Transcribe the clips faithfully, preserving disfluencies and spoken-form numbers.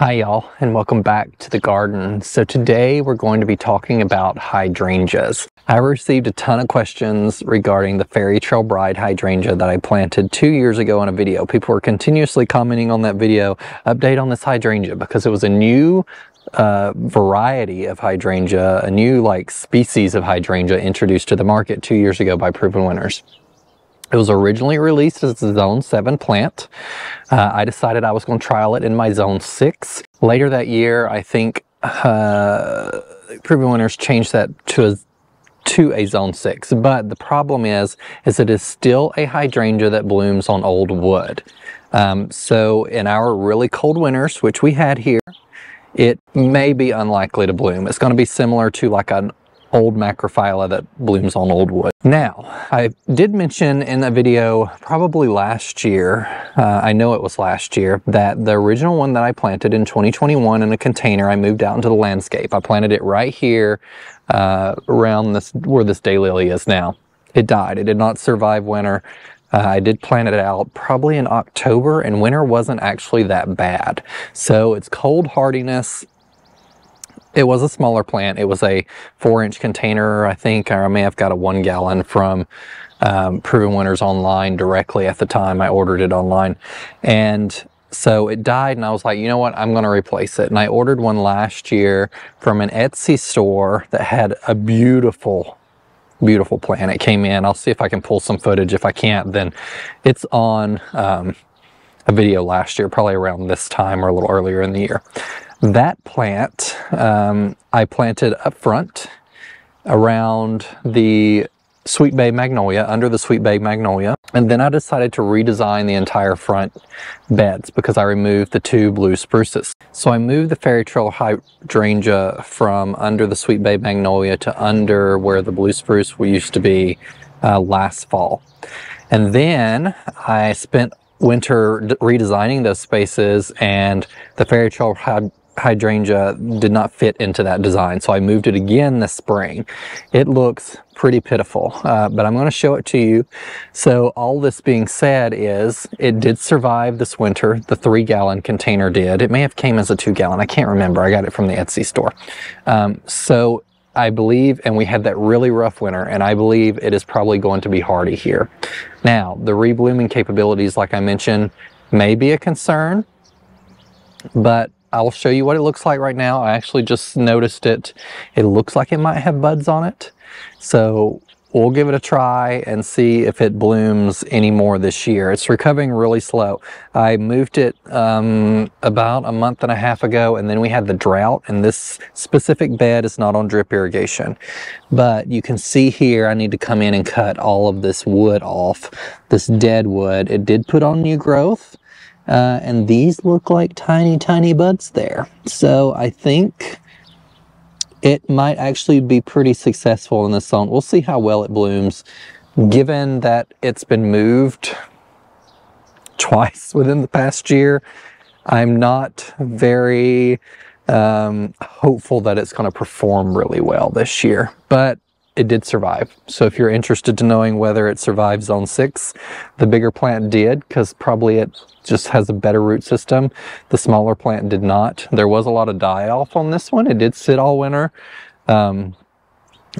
Hi y'all, and welcome back to the garden. So today we're going to be talking about hydrangeas. I received a ton of questions regarding the Fairy Trail Bride hydrangea that I planted two years ago in a video. People were continuously commenting on that video, update on this hydrangea, because it was a new uh, variety of hydrangea, a new like species of hydrangea introduced to the market two years ago by Proven Winners. It was originally released as a Zone seven plant. Uh, I decided I was going to trial it in my Zone six. Later that year, I think uh, Proven Winners changed that to a, to a Zone six. But the problem is, is it is still a hydrangea that blooms on old wood. Um, so in our really cold winters, which we had here, it may be unlikely to bloom. It's going to be similar to like an old macrophylla that blooms on old wood. Now, I did mention in a video probably last year, uh, I know it was last year, that the original one that I planted in twenty twenty-one in a container, I moved out into the landscape. I planted it right here uh, around this where this daylily is now. It died. It did not survive winter. Uh, I did plant it out probably in October, and winter wasn't actually that bad. So it's cold hardiness. It was a smaller plant. It was a four inch container, I think. I may have got a one gallon from um, Proven Winners online directly at the time. I ordered it online. And so it died, and I was like, you know what? I'm going to replace it. And I ordered one last year from an Etsy store that had a beautiful, beautiful plant. It came in. I'll see if I can pull some footage. If I can't, then it's on um, a video last year, probably around this time or a little earlier in the year. That plant um, I planted up front around the Sweet Bay Magnolia, under the Sweet Bay Magnolia. And then I decided to redesign the entire front beds because I removed the two blue spruces. So I moved the Fairy Trail Hydrangea from under the Sweet Bay Magnolia to under where the blue spruce used to be uh, last fall. And then I spent winter redesigning those spaces, and the Fairy Trail Hyd hydrangea did not fit into that design, so I moved it again this spring. It looks pretty pitiful, uh, but I'm going to show it to you. So all this being said is, it did survive this winter. The three gallon container did. It may have came as a two gallon. I can't remember. I got it from the Etsy store. Um, so I believe, and we had that really rough winter, and I believe it is probably going to be hardy here. Now, the reblooming capabilities, like I mentioned, may be a concern, but I'll show you what it looks like right now. I actually just noticed it. It looks like it might have buds on it, so we'll give it a try and see if it blooms any more this year. It's recovering really slow. I moved it um, about a month and a half ago, and then we had the drought, and this specific bed is not on drip irrigation. But you can see here, I need to come in and cut all of this wood off, this dead wood. It did put on new growth, uh, and these look like tiny, tiny buds there. So I think it might actually be pretty successful in this zone. We'll see how well it blooms, given that it's been moved twice within the past year. I'm not very um, hopeful that it's going to perform really well this year, but it did survive. So if you're interested to knowing whether it survives Zone six, the bigger plant did, because probably it just has a better root system. The smaller plant did not. There was a lot of die-off on this one. It did sit all winter, um,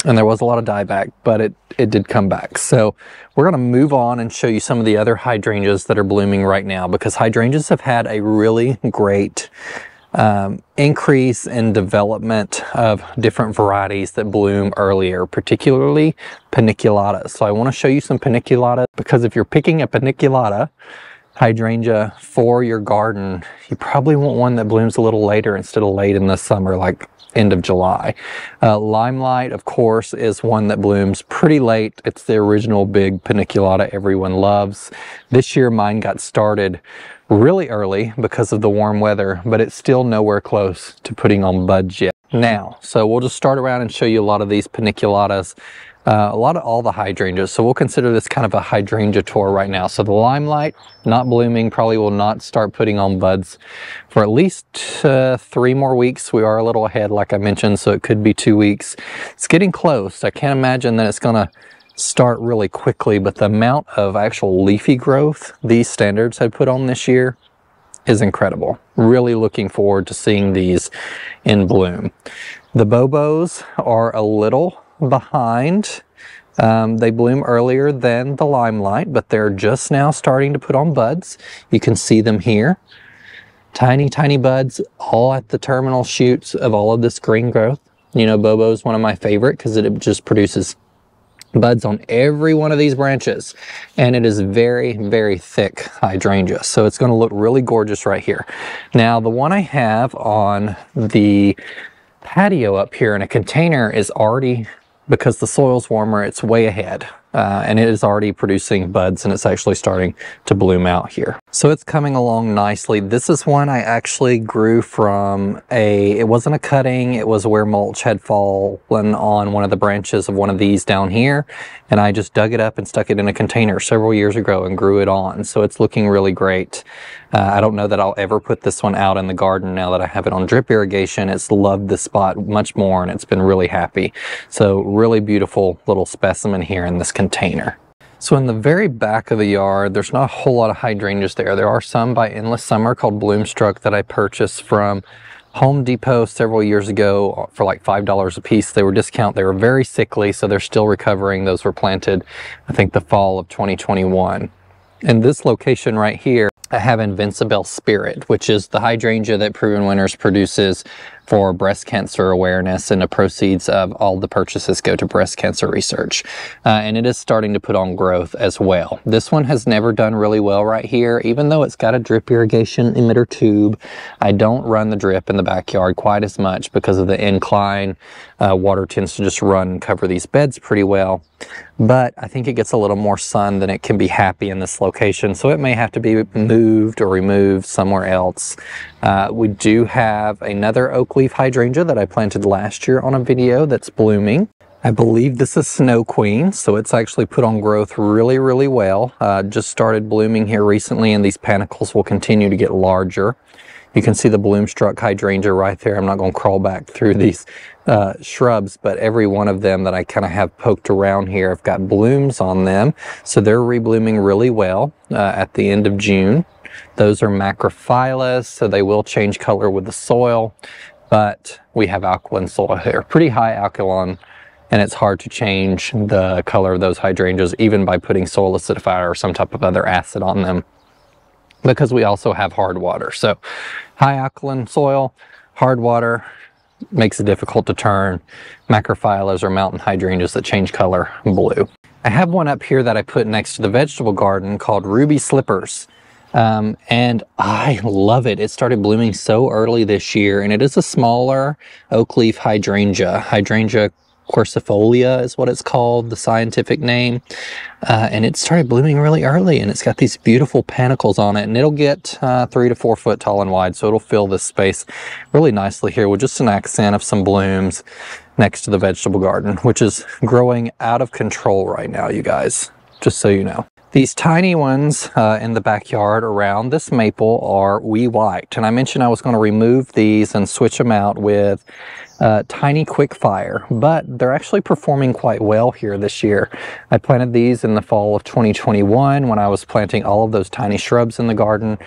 and there was a lot of dieback, but it, it did come back. So we're going to move on and show you some of the other hydrangeas that are blooming right now, because hydrangeas have had a really great Um, increase in development of different varieties that bloom earlier, particularly paniculata. So I want to show you some paniculata, because if you're picking a paniculata hydrangea for your garden, you probably want one that blooms a little later instead of late in the summer, like end of July. Uh, Limelight, of course, is one that blooms pretty late. It's the original big paniculata everyone loves. This year mine got started really early because of the warm weather, but it's still nowhere close to putting on buds yet. Now, so we'll just start around and show you a lot of these paniculatas, uh, a lot of all the hydrangeas. So we'll consider this kind of a hydrangea tour right now. So the Limelight, not blooming, probably will not start putting on buds for at least uh, three more weeks. We are a little ahead, like I mentioned, so it could be two weeks. It's getting close. I can't imagine that it's gonna start really quickly, but the amount of actual leafy growth these standards had put on this year is incredible. Really looking forward to seeing these in bloom. The Bobos are a little behind. Um, they bloom earlier than the Limelight, but they're just now starting to put on buds. You can see them here. Tiny, tiny buds all at the terminal shoots of all of this green growth. You know, Bobo is one of my favorite because it just produces buds on every one of these branches, and it is very, very thick hydrangea, so it's going to look really gorgeous right here. Now, the one I have on the patio up here in a container is already, because the soil's warmer, it's way ahead, uh, and it is already producing buds, and it's actually starting to bloom out here. So it's coming along nicely. This is one I actually grew from a, it wasn't a cutting, it was where mulch had fallen on one of the branches of one of these down here, and I just dug it up and stuck it in a container several years ago and grew it on. So it's looking really great. Uh, I don't know that I'll ever put this one out in the garden now that I have it on drip irrigation. It's loved the spot much more, and it's been really happy. So really beautiful little specimen here in this container. So in the very back of the yard, there's not a whole lot of hydrangeas there. There are some by Endless Summer called Bloomstruck that I purchased from Home Depot several years ago for like five dollars a piece. They were discount. They were very sickly, so they're still recovering. Those were planted, I think, the fall of twenty twenty-one. In this location right here, I have Invincibel Spirit, which is the hydrangea that Proven Winners produces for breast cancer awareness, and the proceeds of all the purchases go to breast cancer research. Uh, and it is starting to put on growth as well. This one has never done really well right here, even though it's got a drip irrigation emitter tube. I don't run the drip in the backyard quite as much because of the incline. Uh, water tends to just run and cover these beds pretty well. But I think it gets a little more sun than it can be happy in this location, so it may have to be moved or removed somewhere else. Uh, we do have another oak leaf hydrangea that I planted last year on a video that's blooming. I believe this is Snow Queen, so it's actually put on growth really, really well. Uh, just started blooming here recently, and these panicles will continue to get larger. You can see the Bloomstruck hydrangea right there. I'm not going to crawl back through these uh, shrubs, but every one of them that I kind of have poked around here, I've got blooms on them. So they're reblooming really well uh, at the end of June. Those are macrophylla, so they will change color with the soil, but we have alkaline soil here, pretty high alkaline, and it's hard to change the color of those hydrangeas even by putting soil acidifier or some type of other acid on them, because we also have hard water. So high alkaline soil, hard water, makes it difficult to turn. Macrophylla or mountain hydrangeas that change color blue. I have one up here that I put next to the vegetable garden called Ruby Slippers. Um, and I love it. It started blooming so early this year, and it is a smaller oak leaf hydrangea. Hydrangea Quercifolia is what it's called, the scientific name. Uh, and it started blooming really early, and it's got these beautiful panicles on it, and it'll get uh, three to four foot tall and wide, so it'll fill this space really nicely here with just an accent of some blooms next to the vegetable garden, which is growing out of control right now, you guys, just so you know. These tiny ones uh, in the backyard around this maple are Wee White, and I mentioned I was going to remove these and switch them out with uh, Tiny Quickfire, but they're actually performing quite well here this year. I planted these in the fall of twenty twenty-one when I was planting all of those tiny shrubs in the garden.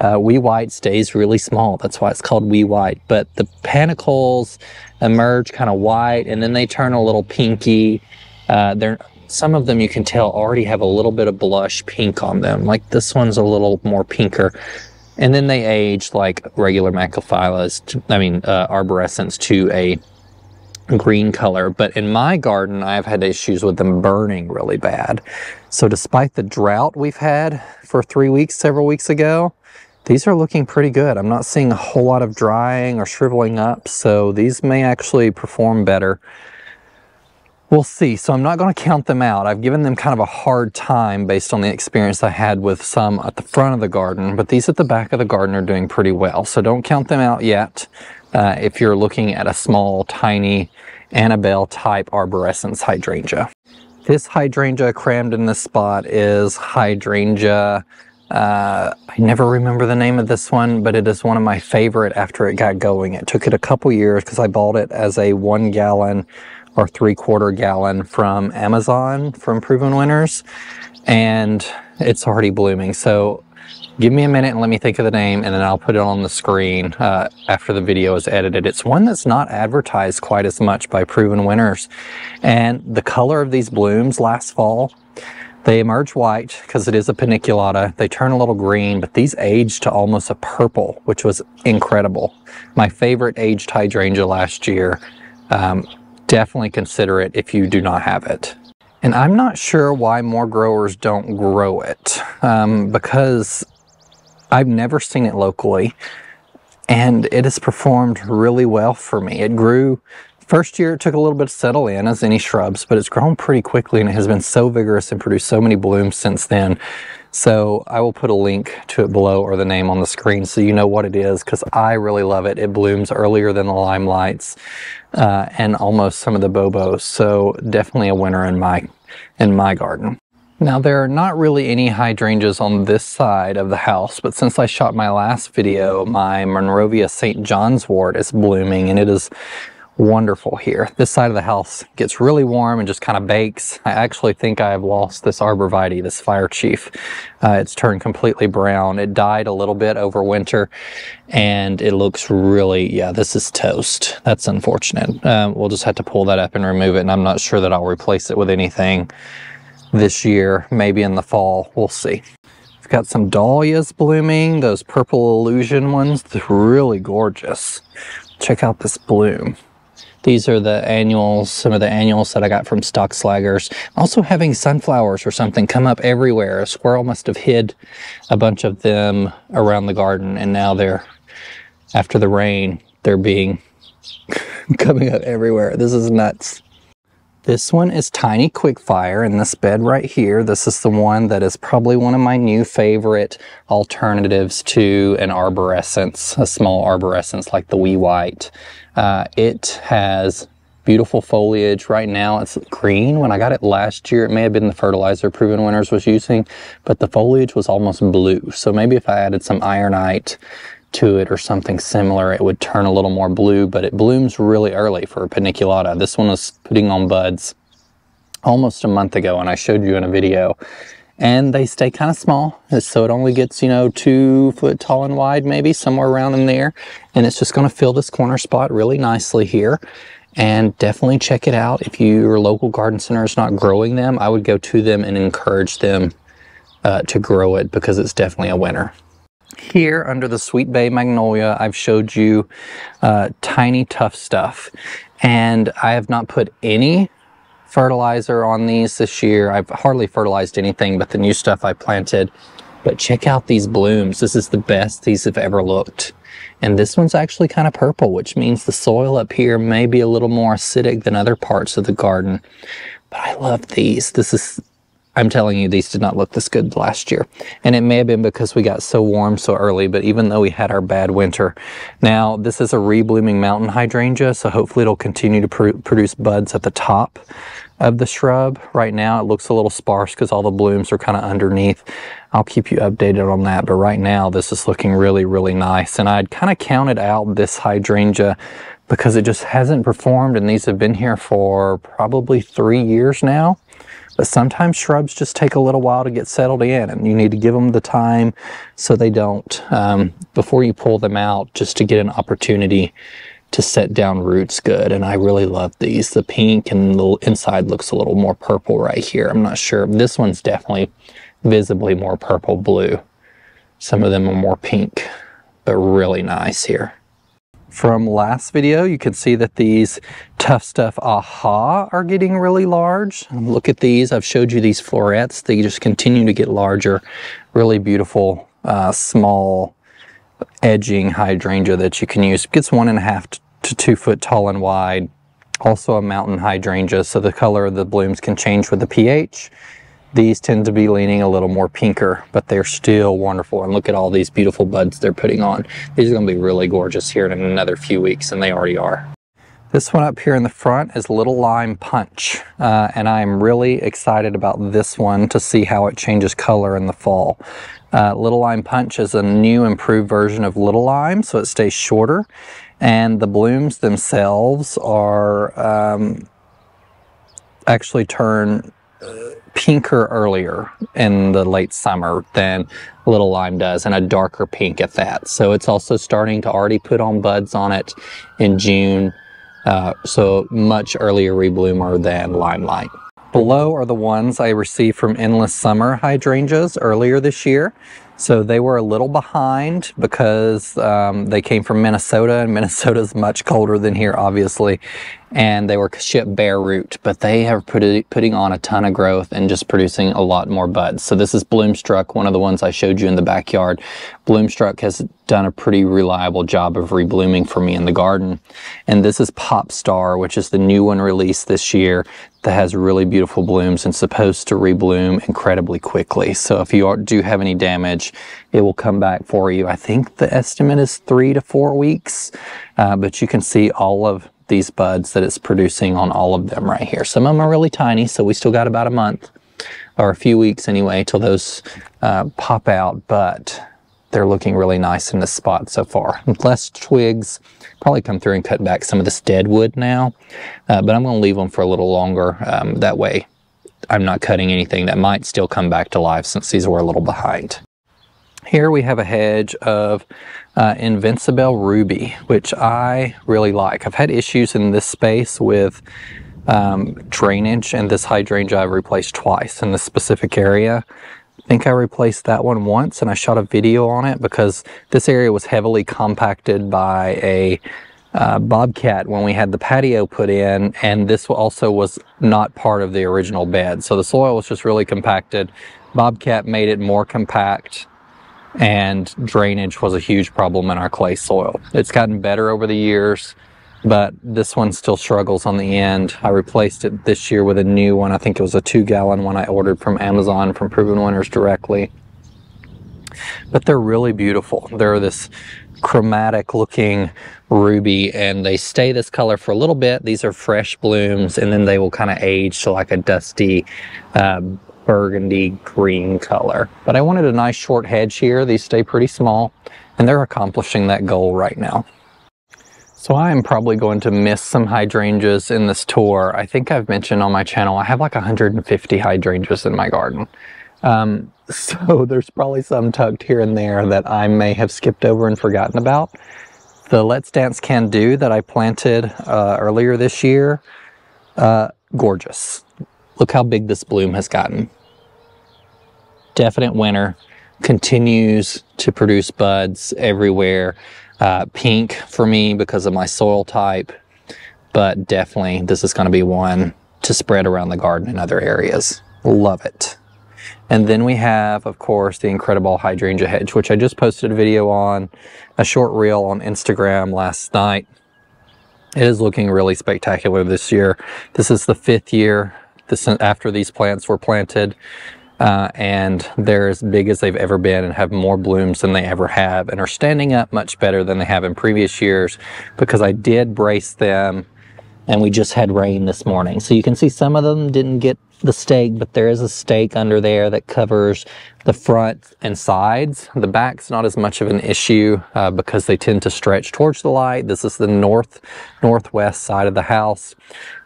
Uh, Wee White stays really small, that's why it's called Wee White, but the panicles emerge kind of white, and then they turn a little pinky. Uh, they're Some of them, you can tell, already have a little bit of blush pink on them. Like this one's a little more pinker. And then they age like regular macrophylla, I mean, uh, arborescens, to a green color. But in my garden, I've had issues with them burning really bad. So despite the drought we've had for three weeks, several weeks ago, these are looking pretty good. I'm not seeing a whole lot of drying or shriveling up, so these may actually perform better. We'll see. So I'm not going to count them out. I've given them kind of a hard time based on the experience I had with some at the front of the garden, but these at the back of the garden are doing pretty well. So don't count them out yet. Uh, if you're looking at a small, tiny Annabelle type arborescence hydrangea. This hydrangea crammed in this spot is hydrangea. Uh, I never remember the name of this one, but it is one of my favorite after it got going. It took it a couple years because I bought it as a one gallon or three quarter gallon from Amazon, from Proven Winners, and it's already blooming. So Give me a minute and let me think of the name, and then I'll put it on the screen uh, after the video is edited. It's one that's not advertised quite as much by Proven Winners. And the color of these blooms last fall, they emerge white because it is a paniculata. They turn a little green, but these aged to almost a purple, which was incredible. My favorite aged hydrangea last year. Um, definitely consider it if you do not have it. And I'm not sure why more growers don't grow it, um, because I've never seen it locally, and it has performed really well for me. It grew, first year it took a little bit to settle in, as any shrubs, but it's grown pretty quickly and it has been so vigorous and produced so many blooms since then. So I will put a link to it below or the name on the screen so you know what it is, because I really love it. It blooms earlier than the Limelights uh, and almost some of the Bobos, so definitely a winner in my, in my garden. Now, there are not really any hydrangeas on this side of the house, but since I shot my last video, my Monrovia Saint John's Wort is blooming, and it is wonderful here. This side of the house gets really warm and just kind of bakes. I actually think I have lost this arborvitae, this Fire Chief. Uh, it's turned completely brown. It died a little bit over winter, and it looks really, yeah, this is toast. That's unfortunate. Um, we'll just have to pull that up and remove it, and I'm not sure that I'll replace it with anything this year, maybe in the fall, we'll see. We've got some dahlias blooming, those purple illusion ones, they're really gorgeous. Check out this bloom. These are the annuals, some of the annuals that I got from Stockslagers. Also having sunflowers or something come up everywhere. A squirrel must have hid a bunch of them around the garden, and now they're, after the rain, they're being coming up everywhere. This is nuts. This one is Tiny Quickfire in this bed right here. This is the one that is probably one of my new favorite alternatives to an arborescence, a small arborescence like the Wee White. Uh, it has beautiful foliage. Right now it's green. When I got it last year, it may have been the fertilizer Proven Winners was using, but the foliage was almost blue. So maybe if I added some ironite to it or something similar, it would turn a little more blue, but it blooms really early for a paniculata. This one was putting on buds almost a month ago, and I showed you in a video, and they stay kind of small, so it only gets, you know, two foot tall and wide, maybe somewhere around in there, and it's just going to fill this corner spot really nicely here. And definitely check it out. If your local garden center is not growing them, I would go to them and encourage them uh, to grow it, because it's definitely a winner. Here under the Sweet Bay Magnolia, I've showed you uh, Tiny Tough Stuff, and I have not put any fertilizer on these this year. I've hardly fertilized anything but the new stuff I planted, but check out these blooms. This is the best these have ever looked, and this one's actually kind of purple, which means the soil up here may be a little more acidic than other parts of the garden, but I love these. This is, I'm telling you, these did not look this good last year. And it may have been because we got so warm so early, but even though we had our bad winter. Now, this is a re-blooming mountain hydrangea, so hopefully it'll continue to pr produce buds at the top of the shrub. Right now, it looks a little sparse because all the blooms are kind of underneath. I'll keep you updated on that, but right now, this is looking really, really nice. And I'd kind of counted out this hydrangea because it just hasn't performed, and these have been here for probably three years now. But sometimes shrubs just take a little while to get settled in, and you need to give them the time so they don't, um, before you pull them out, just to get an opportunity to set down roots good. And I really love these. The pink and the inside looks a little more purple right here. I'm not sure. This one's definitely visibly more purple blue. Some of them are more pink, but really nice here. From last video, you can see that these Tough Stuff Aha are getting really large. And look at these. I've showed you these florets. They just continue to get larger. Really beautiful, uh, small edging hydrangea that you can use. It gets one and a half to two foot tall and wide. Also a mountain hydrangea, so the color of the blooms can change with the pH. These tend to be leaning a little more pinker, but they're still wonderful. And look at all these beautiful buds they're putting on. These are going to be really gorgeous here in another few weeks, and they already are. This one up here in the front is Little Lime Punch, uh, and I'm really excited about this one to see how it changes color in the fall. Uh, Little Lime Punch is a new improved version of Little Lime, so it stays shorter, and the blooms themselves are um, actually turn pinker earlier in the late summer than Little Lime does, and a darker pink at that. So it's also starting to already put on buds on it in June, uh, so much earlier rebloomer than Limelight. Below are the ones I received from Endless Summer Hydrangeas earlier this year. So they were a little behind because um, they came from Minnesota, and Minnesota's much colder than here, obviously. And they were shipped bare root, but they are putting on a ton of growth and just producing a lot more buds. So this is Bloomstruck, one of the ones I showed you in the backyard. Bloomstruck has done a pretty reliable job of reblooming for me in the garden. And this is Popstar, which is the new one released this year that has really beautiful blooms and supposed to rebloom incredibly quickly. So if you do have any damage, it will come back for you. I think the estimate is three to four weeks, uh, but you can see all of these buds that it's producing on all of them right here. Some of them are really tiny, so we still got about a month or a few weeks anyway till those uh, pop out, but they're looking really nice in this spot so far. Less twigs, probably come through and cut back some of this dead wood now, uh, but I'm going to leave them for a little longer. Um, that way I'm not cutting anything that might still come back to life since these were a little behind. Here we have a hedge of uh, Invincibel Ruby, which I really like. I've had issues in this space with um, drainage, and this hydrangea I've replaced twice in this specific area. I think I replaced that one once, and I shot a video on it because this area was heavily compacted by a uh, bobcat when we had the patio put in, and this also was not part of the original bed. So the soil was just really compacted. Bobcat made it more compact, and drainage was a huge problem in our clay soil. It's gotten better over the years, but this one still struggles on the end. I replaced it this year with a new one. I think it was a two gallon one I ordered from Amazon from Proven Winners directly. But they're really beautiful. They're this chromatic looking ruby, and they stay this color for a little bit. These are fresh blooms, and then they will kind of age to like a dusty uh, burgundy green color. But I wanted a nice short hedge here. These stay pretty small, and they're accomplishing that goal right now. So I am probably going to miss some hydrangeas in this tour. I think I've mentioned on my channel I have like one hundred fifty hydrangeas in my garden. Um, so there's probably some tucked here and there that I may have skipped over and forgotten about. The Let's Dance Can Do that I planted uh, earlier this year, uh, gorgeous. Look how big this bloom has gotten. Definite winner, continues to produce buds everywhere. Uh, pink for me because of my soil type, but definitely this is going to be one to spread around the garden in other areas. Love it. And then we have, of course, the Incredible Hydrangea hedge, which I just posted a video on, a short reel on Instagram last night. It is looking really spectacular this year. This is the fifth year This, after these plants were planted, uh, and they're as big as they've ever been and have more blooms than they ever have, and are standing up much better than they have in previous years because I did brace them, and we just had rain this morning. So you can see some of them didn't get the stake, but there is a stake under there that covers the front and sides. The back's not as much of an issue uh, because they tend to stretch towards the light. This is the north, northwest side of the house.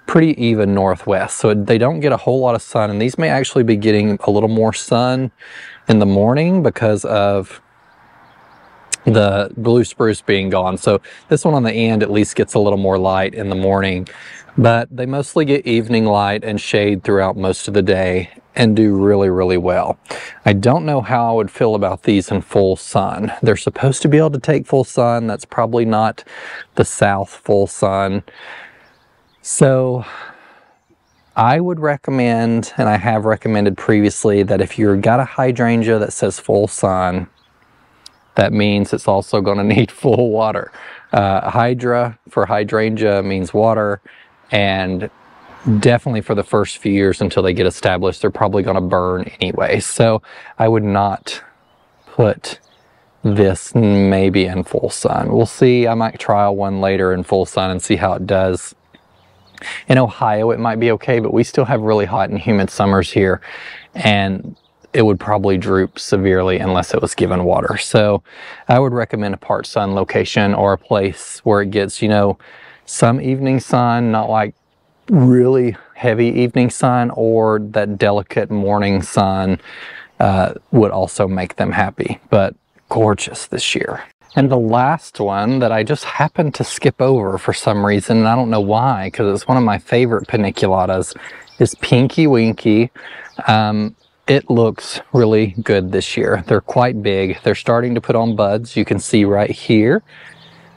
Pretty even northwest, so they don't get a whole lot of sun, and these may actually be getting a little more sun in the morning because of the blue spruce being gone. So this one on the end at least gets a little more light in the morning, but they mostly get evening light and shade throughout most of the day and do really, really well. I don't know how I would feel about these in full sun. They're supposed to be able to take full sun. That's probably not the south full sun. So I would recommend, and I have recommended previously, that if you've got a hydrangea that says full sun, that means it's also going to need full water. Uh, hydra for hydrangea means water, and definitely for the first few years until they get established, they're probably going to burn anyway. So I would not put this maybe in full sun. We'll see. I might trial one later in full sun and see how it does. In Ohio, it might be okay, but we still have really hot and humid summers here, and it would probably droop severely unless it was given water. So I would recommend a part sun location or a place where it gets, you know, some evening sun, not like really heavy evening sun or that delicate morning sun uh, would also make them happy, but gorgeous this year. And the last one that I just happened to skip over for some reason, and I don't know why, because it's one of my favorite paniculatas, is Pinky Winky. Um, it looks really good this year. They're quite big. They're starting to put on buds. You can see right here.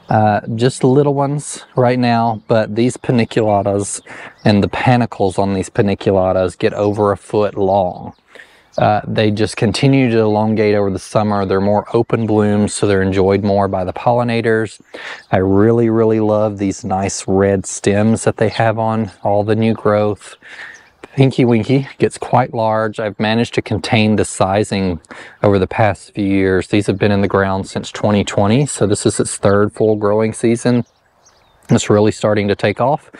Uh, just little ones right now, but these paniculatas and the panicles on these paniculatas get over a foot long. Uh, they just continue to elongate over the summer. They're more open blooms, so they're enjoyed more by the pollinators. I really, really love these nice red stems that they have on all the new growth. Pinky Winky gets quite large. I've managed to contain the sizing over the past few years. These have been in the ground since twenty twenty, so this is its third full growing season. It's really starting to take off,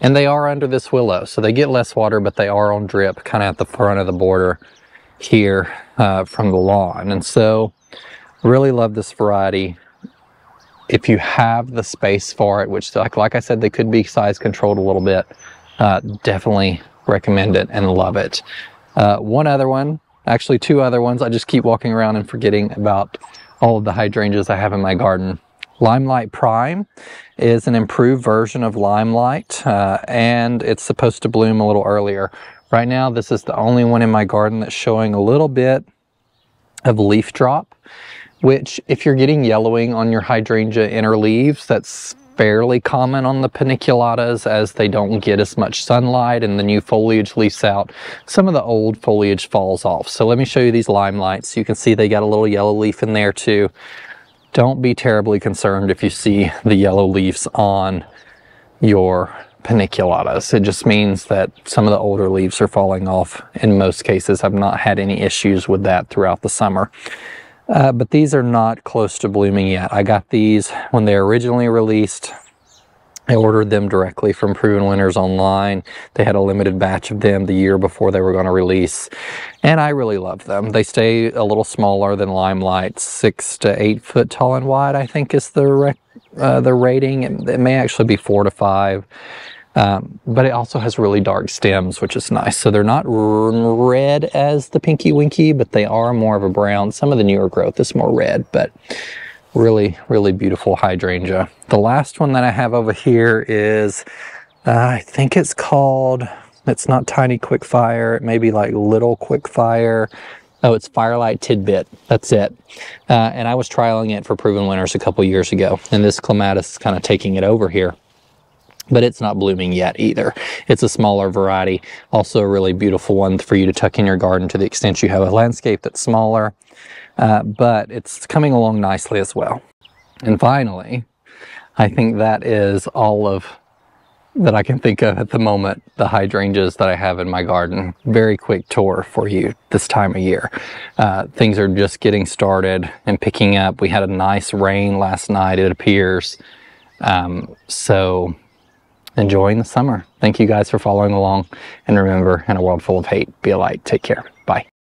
and they are under this willow, so they get less water, but they are on drip, kind of at the front of the border here uh, from the lawn. And so really love this variety if you have the space for it, which like, like I said, they could be size controlled a little bit. Uh, definitely recommend it and love it. Uh, one other one, actually two other ones, I just keep walking around and forgetting about all of the hydrangeas I have in my garden. Limelight Prime is an improved version of Limelight, uh, and it's supposed to bloom a little earlier. Right now, this is the only one in my garden that's showing a little bit of leaf drop, which if you're getting yellowing on your hydrangea inner leaves, that's fairly common on the paniculatas as they don't get as much sunlight and the new foliage leaves out. Some of the old foliage falls off. So let me show you these Limelights. You can see they got a little yellow leaf in there too. Don't be terribly concerned if you see the yellow leaves on your paniculatas. It just means that some of the older leaves are falling off. In most cases, I've not had any issues with that throughout the summer. Uh, but these are not close to blooming yet. I got these when they originally released. I ordered them directly from Proven Winners online. They had a limited batch of them the year before they were going to release. And I really love them. They stay a little smaller than Limelight, six to eight foot tall and wide, I think is the, uh, the rating. It, it may actually be four to five. Um, but it also has really dark stems, which is nice. So they're not r red as the Pinky Winky, but they are more of a brown. Some of the newer growth is more red, but really, really beautiful hydrangea. The last one that I have over here is, uh, I think it's called, it's not Tiny Quickfire. It may be like Little Quickfire. Oh, it's Firelight Tidbit. That's it. Uh, and I was trialing it for Proven Winners a couple years ago. And this clematis is kind of taking it over here. But it's not blooming yet either. It's a smaller variety. Also a really beautiful one for you to tuck in your garden to the extent you have a landscape that's smaller. Uh, but it's coming along nicely as well. And finally, I think that is all of that I can think of at the moment, the hydrangeas that I have in my garden. Very quick tour for you this time of year. Uh, things are just getting started and picking up. We had a nice rain last night, it appears. Um, so... enjoying the summer. Thank you guys for following along, and remember, in a world full of hate, be a light. Take care. Bye.